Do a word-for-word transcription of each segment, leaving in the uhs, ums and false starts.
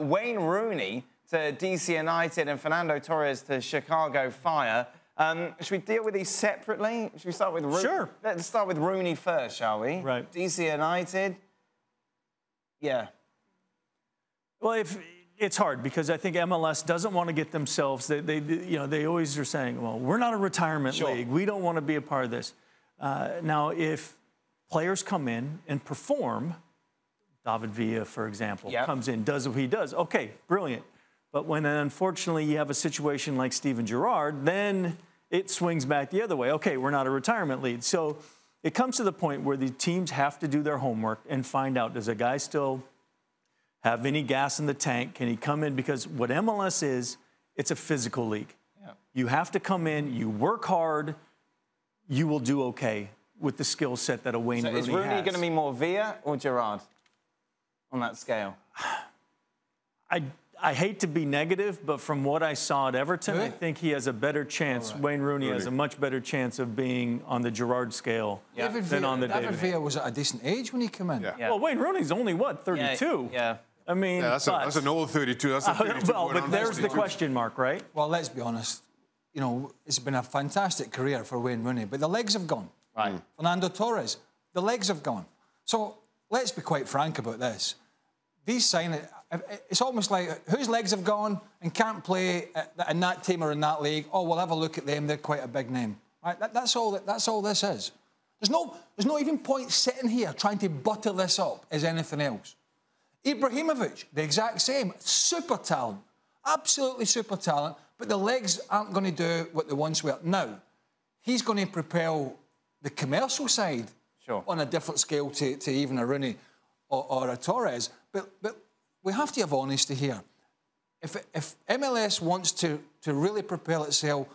Wayne Rooney to D C United and Fernando Torres to Chicago Fire. Um, should we deal with these separately? Should we start with Rooney? Sure. Let's start with Rooney first, shall we? Right. D C United. Yeah. Well, if, it's hard because I think M L S doesn't want to get themselves. They, they you know, they always are saying, "Well, we're not a retirement sure. league. We don't want to be a part of this." Uh, now, if players come in and perform, David Villa, for example, yep. comes in, does what he does. Okay, brilliant. But when, unfortunately, you have a situation like Steven Gerrard, then it swings back the other way. Okay, we're not a retirement league. So it comes to the point where the teams have to do their homework and find out, does a guy still have any gas in the tank? Can he come in? Because what M L S is, it's a physical league. Yeah. You have to come in, you work hard, you will do okay with the skill set that a Wayne Rooney has. So is Rooney going to be more Villa or Gerrard on that scale? I... I hate to be negative, but from what I saw at Everton, really? I think he has a better chance. Right. Wayne Rooney Rudy. has a much better chance of being on the Gerrard scale yeah. than Villa, on the David. David Villa was at a decent age when he came in. Yeah. Yeah. Well, Wayne Rooney's only, what, thirty-two? Yeah. yeah. I mean, yeah, that's, but, a, that's an old thirty-two. That's a thirty-two. Well, but there's the question mark, right? Well, let's be honest. You know, it's been a fantastic career for Wayne Rooney, but the legs have gone. Right. Fernando Torres, the legs have gone. So let's be quite frank about this. These signings, it's almost like whose legs have gone and can't play in that team or in that league. Oh, we'll have a look at them. They're quite a big name. Right? That, that's all. That, that's all this is. There's no, there's no even point sitting here trying to butter this up as anything else. Ibrahimović, the exact same, super talent, absolutely super talent, but the legs aren't going to do what they once were. Now, he's going to propel the commercial side sure. on a different scale to, to even a Rooney or, or a Torres, but but. We have to have honesty here. If, if M L S wants to, to really propel itself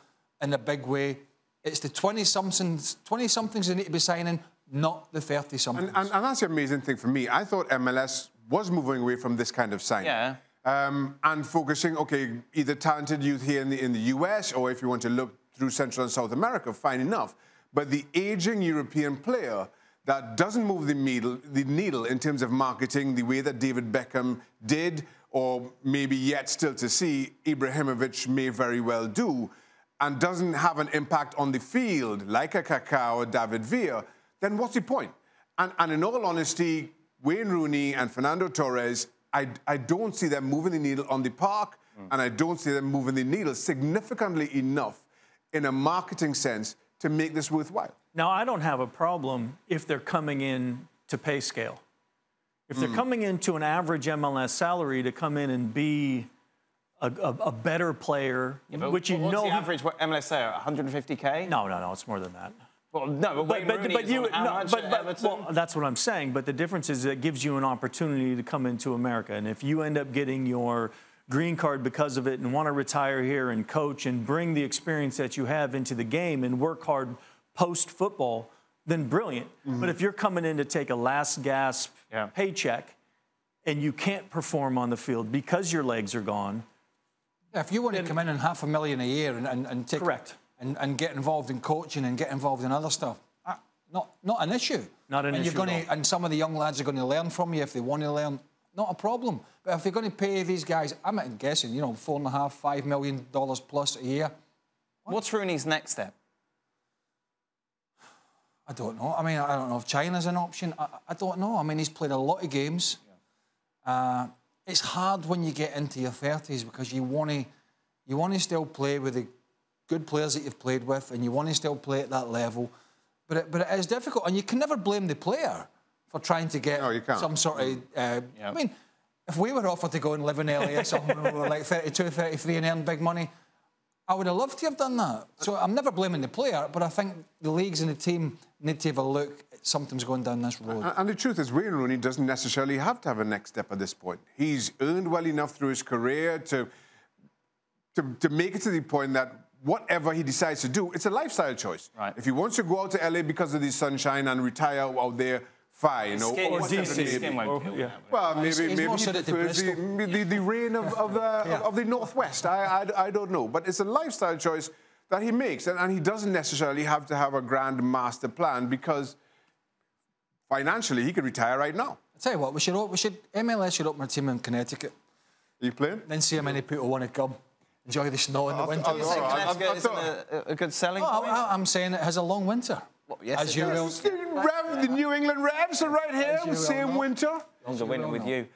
in a big way, it's the twenty-somethings twenty-somethings they need to be signing, not the thirty-somethings. And, and, and that's the amazing thing for me. I thought M L S was moving away from this kind of signing. Yeah. Um, and focusing, OK, either talented youth here in the, in the U S or if you want to look through Central and South America, fine enough. But the ageing European player... that doesn't move the needle, the needle in terms of marketing the way that David Beckham did, or maybe yet still to see, Ibrahimović may very well do, and doesn't have an impact on the field like a Kaká or David Villa, then what's the point? And, and in all honesty, Wayne Rooney and Fernando Torres, I, I don't see them moving the needle on the park, mm. and I don't see them moving the needle significantly enough in a marketing sense to make this worthwhile. Now, I don't have a problem if they're coming in to pay scale. If they're mm. coming into an average M L S salary to come in and be a, a, a better player, yeah, which you what's know... What's the average M L S salary, one hundred fifty K? No, no, no, it's more than that. Well, no, but, but, but, but you, no, but, but well, that's what I'm saying, but the difference is it gives you an opportunity to come into America, and if you end up getting your green card because of it and want to retire here and coach and bring the experience that you have into the game and work hard post-football, then brilliant. Mm-hmm. But if you're coming in to take a last-gasp yeah. paycheck and you can't perform on the field because your legs are gone... Yeah, if you want to come in on half a million a year and, and, and take... Correct. And, and get involved in coaching and get involved in other stuff, not, not an issue. Not an and issue you're gonna, And some of the young lads are going to learn from you if they want to learn. Not a problem. But if you're going to pay these guys, I'm guessing, you know, four and a half, five million dollars plus a year... What? What's Rooney's next step? I don't know. I mean, I don't know if China's an option. I, I don't know. I mean, he's played a lot of games. Yeah. Uh, it's hard when you get into your thirties because you want to you want to still play with the good players that you've played with and you want to still play at that level. But it, but it is difficult. And you can never blame the player for trying to get no, you can't. some sort of... Uh, yeah. I mean, if we were offered to go and live in L A or something when we were like thirty-two, thirty-three and earn big money, I would have loved to have done that. So I'm never blaming the player, but I think the leagues and the team need to have a look at something's going down this road. And, and the truth is, Wayne Rooney doesn't necessarily have to have a next step at this point. He's earned well enough through his career to, to, to make it to the point that whatever he decides to do, it's a lifestyle choice. Right. If he wants to go out to L A because of the sunshine and retire out there, fine. Or D C. Well, maybe maybe the, the, the rain of, of, the, yeah. of the Northwest. I, I, I don't know. But it's a lifestyle choice that he makes. And, and he doesn't necessarily have to have a grand master plan because financially he could retire right now. I tell you what, we should, we should M L S should open a team in Connecticut. Are you playing? Then see how many people want to come. Enjoy the snow in the I, winter. I, I, you think right. I've, I've got... a, a good selling point? Oh, I, I'm saying it has a long winter. Well, yes, as it you does. Know, Rev, the New England Revs are right here. As the same winter. I'm winning with you.